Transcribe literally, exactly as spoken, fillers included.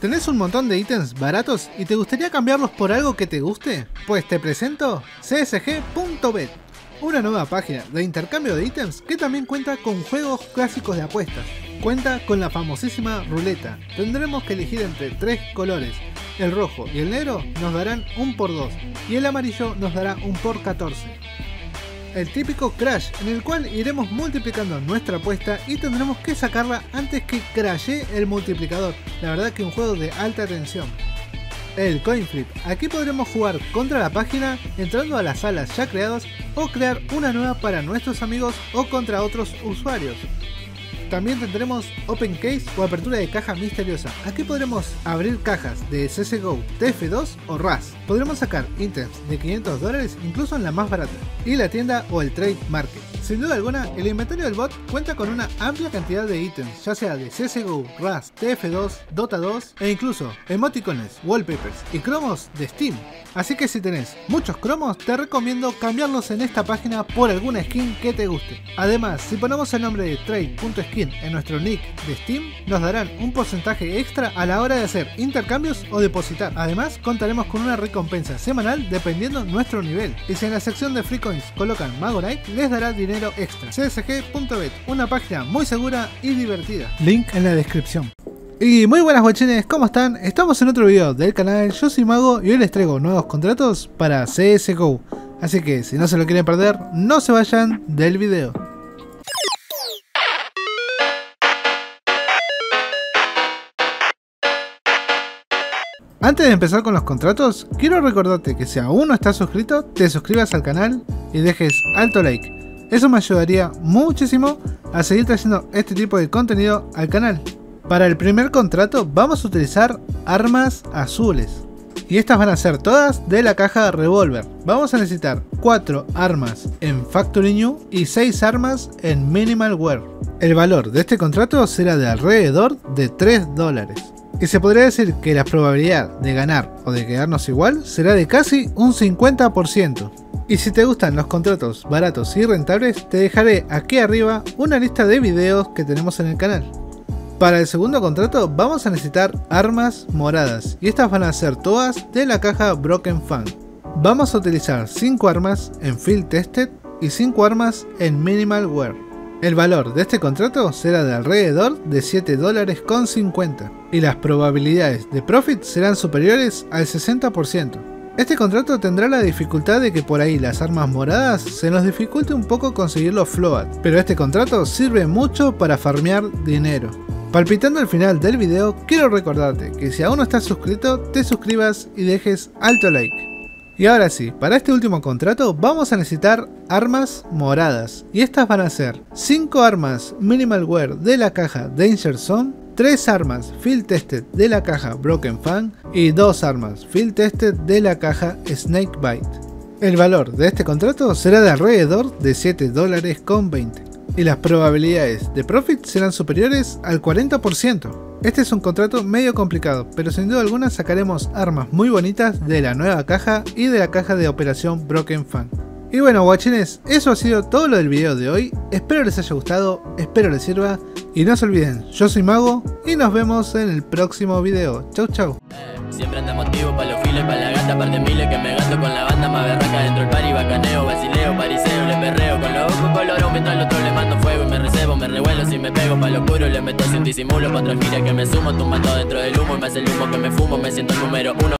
¿Tenés un montón de ítems baratos y te gustaría cambiarlos por algo que te guste? Pues te presento C S G punto bet, una nueva página de intercambio de ítems que también cuenta con juegos clásicos de apuestas. Cuenta con la famosísima ruleta. Tendremos que elegir entre tres colores. El rojo y el negro nos darán uno por dos y el amarillo nos dará uno por catorce. El típico Crash, en el cual iremos multiplicando nuestra apuesta y tendremos que sacarla antes que crashee el multiplicador. La verdad que un juego de alta tensión. El Coin Flip, aquí podremos jugar contra la página entrando a las salas ya creadas o crear una nueva para nuestros amigos o contra otros usuarios. También tendremos Open Case o apertura de caja misteriosa. Aquí podremos abrir cajas de C S G O, T F dos o R A S. Podremos sacar ítems de quinientos dólares incluso en la más barata. Y la tienda o el trade market. Sin duda alguna, el inventario del bot cuenta con una amplia cantidad de ítems, ya sea de C S G O, R A S, T F dos, Dota dos e incluso emoticones, wallpapers y cromos de Steam. Así que si tenés muchos cromos, te recomiendo cambiarlos en esta página por alguna skin que te guste. Además, si ponemos el nombre de trade punto skin en nuestro nick de Steam, nos darán un porcentaje extra a la hora de hacer intercambios o depositar. Además, contaremos con una recompensa semanal dependiendo nuestro nivel, y si en la sección de free coins colocan Mago Knight, les dará dinero extra. C S G punto bet, una página muy segura y divertida. Link en la descripción. Y muy buenas guachines, ¿cómo están? Estamos en otro video del canal, yo soy Mago y hoy les traigo nuevos contratos para C S G O, así que si no se lo quieren perder, no se vayan del video. Antes de empezar con los contratos, quiero recordarte que si aún no estás suscrito, te suscribas al canal y dejes alto like. Eso me ayudaría muchísimo a seguir trayendo este tipo de contenido al canal. Para el primer contrato vamos a utilizar armas azules. Y estas van a ser todas de la caja de revólver. Vamos a necesitar cuatro armas en Factory New y seis armas en Minimal Wear. El valor de este contrato será de alrededor de tres dólares. Y se podría decir que la probabilidad de ganar o de quedarnos igual será de casi un cincuenta por ciento. Y si te gustan los contratos baratos y rentables, te dejaré aquí arriba una lista de videos que tenemos en el canal. Para el segundo contrato vamos a necesitar armas moradas, y estas van a ser todas de la caja Broken Fang. Vamos a utilizar cinco armas en Field Tested y cinco armas en Minimal Wear. El valor de este contrato será de alrededor de siete dólares con cincuenta y las probabilidades de profit serán superiores al sesenta por ciento. Este contrato tendrá la dificultad de que por ahí las armas moradas se nos dificulte un poco conseguir los float, pero este contrato sirve mucho para farmear dinero. Palpitando al final del video, quiero recordarte que si aún no estás suscrito, te suscribas y dejes alto like. Y ahora sí, para este último contrato vamos a necesitar armas moradas, y estas van a ser cinco armas Minimal Wear de la caja Danger Zone, tres armas Field Tested de la caja Broken Fang y dos armas Field Tested de la caja Snake Bite. El valor de este contrato será de alrededor de siete dólares con veinte y las probabilidades de profit serán superiores al cuarenta por ciento. Este es un contrato medio complicado, pero sin duda alguna sacaremos armas muy bonitas de la nueva caja y de la caja de operación Broken Fang. Y bueno guachines, eso ha sido todo lo del video de hoy, espero les haya gustado, espero les sirva, y no se olviden, yo soy Mago y nos vemos en el próximo video. Chau chau. Siempre anda motivo pa' los files, pa' la gata, par de miles que me gasto con la banda más berraca dentro del party, bacaneo, vacileo, pariseo, le perreo, con los ojos colorón, mientras al otro le mando fuego y me recebo, me revuelo, si me pego pa' lo oscuro, le meto sin disimulo, pa' otra gira que me sumo, tumbando dentro del humo y me hace el humo que me fumo, me siento el número uno.